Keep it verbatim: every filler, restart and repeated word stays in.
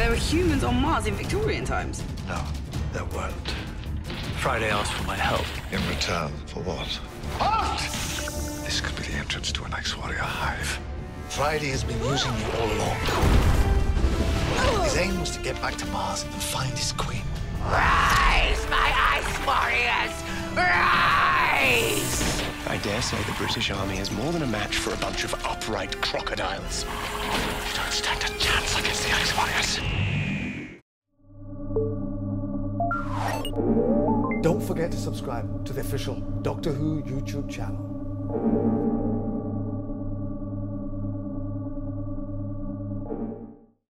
there were humans on Mars in Victorian times. No, there weren't. Friday asked for my help. In return for what? What? This could be the entrance to an Ice Warrior hive. Friday has been using you all along. His aim was to get back to Mars and find his queen. Rise, my Ice Warriors! Rise! I dare say the British Army is more than a match for a bunch of upright crocodiles. You don't stand a chance against the Ice Warriors. Don't forget to subscribe to the official Doctor Who YouTube channel.